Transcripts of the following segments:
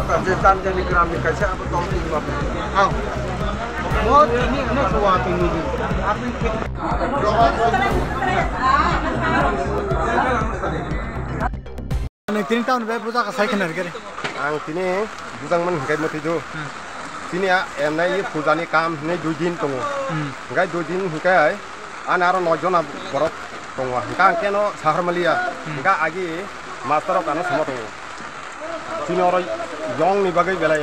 Keterjatan jadi keramik kaca apa topeng apa? Aku. Oh ini anak kuat ini. Apa? Nanti tahun berapa kita kasih kenal kiri? Sini bukan men kayak mati jo. Sini ya, ini bukan ini kam ini jujin tunggu. Kayak jujin kayak anak orang nojon ab berat tunggu. Kayak keno sahur Malaysia. Kayak agi master orang semua tunggu. Sini orang yang ni bagai bela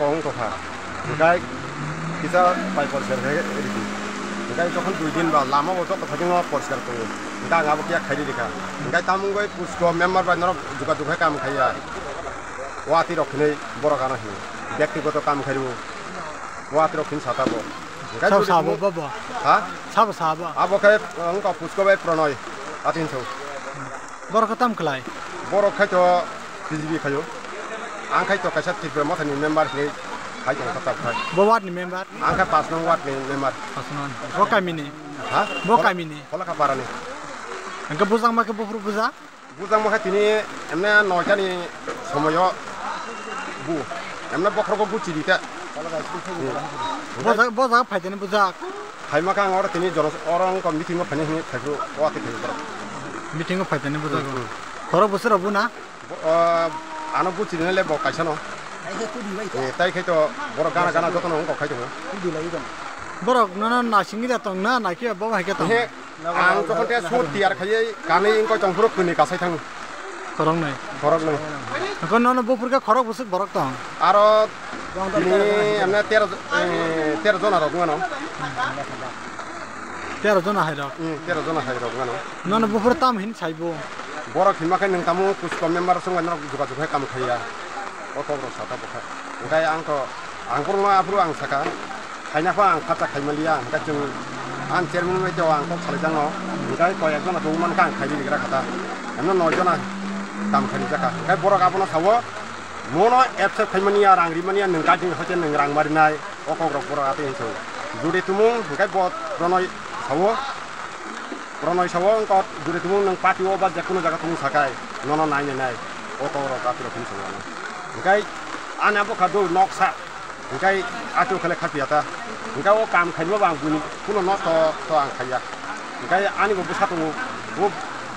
orang toha. Kayak kita pay poster kayak itu. Kayak itu kan jujin bah lama waktu katanya orang poster tunggu. Kita ngapa kita kaji dikah? Kita tamu kita puskua member benar juga juga kami kaji. वाती रखने बोरा करना है, व्यक्ति को तो काम करो, वाती रखने साता बो, सब साबो बो, हाँ, सब साबो, आप वो कहे उनका पुष्को भाई प्रणय, आतीन सो, बोरा कताम कलाई, बोरा कहे तो बिजली कहे, आंखे तो कश्यप की प्रमोट है निम्बार है, कहे तो कताम कहे, वो वाट निम्बार, आंखे पास नौ वाट निम्बार, वो कामिनी, हाँ, वो कामिनी, बोला कपारने, आंखे बुज़ांग में के बुफ़ बु, हमने बकरों को बुची दी था। बहुत ज़्यादा फायदे ने बुझा। हाई मकान और तीनी जनों औरों का मीटिंग में फने हैं फायदे वो आते हैं बड़ा। मीटिंग में फायदे ने बुझा। थोड़ा बुसे रबू ना। आना बुची देने ले बहुत कैसा ना। ताई के तो बड़ा गाना गाना जो तो ना उनको कैसे हो। बड़ा ना ना नाचिंगी जाता हूँ ना नाचिया बहुत है क्या तो। आंग तो कंट्री सूट तैयार खाये गाने इनको चंपरों कुनी कासे थंग। खराब नहीं अगर ना ना बोपुर का खराब बुशक बरकता हूँ आरो ये हमने तेरा जोना रोगना ना तेरा जोना है रोगना ना ना बोपुर ताम हिन चाहिए बो बोरा खिमा के निकामो कुछ कम मेंबर संग ना जुगाड़ जुगाड़ काम किया और तो रोज़ आता बोखा उनका आंकों में आप लोग आंसका खाई ना फांग खाता खाई मलिया उनका जो आंचेर में जो आंकों चले काम करी जाका कई बोरा कापना था वो मोनो ऐसे खिमनिया रंगरीमनिया निकाजी होते निकांग मरनाई और कोंग्रेस बोरा आते हैं तो जुड़े तुम्हों कई बहुत प्रणय था वो उनका जुड़े तुम्हों नंग पार्टी वो बात जकुन जगह तुम्हों सकाए नॉन नाइन नाइन और कोंग्रेस आते रखें तो उनका आने आपको खादो नॉक्सा उनका आते उखले खातिया था उनका वो काम करी वो बांगुनी पुनो नॉट तो आंख खाया उनका आने वो बुशा तो वो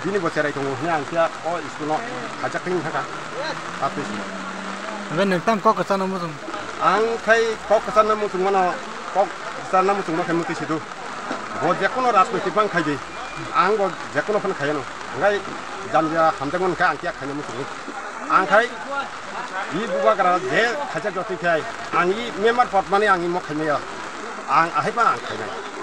Ini buat cerai tunggu ni angsia, oh istilah ajak kering tak? Tapi, kalau nengtam kau kesan nama tu, angkai kau kesan nama tu mana? Kau kesan nama tu mana kamu tu situ? Buat jakuno rasmi tipang kaji, angkau jakuno pun kaya no. Angkai jamja hamtengun kah angkia kaya nama tu. Angkai ini buka kerana dia kaji jatuh kaya. Anggi memar portmani anggi muk kaya. Ang ahipah angkai.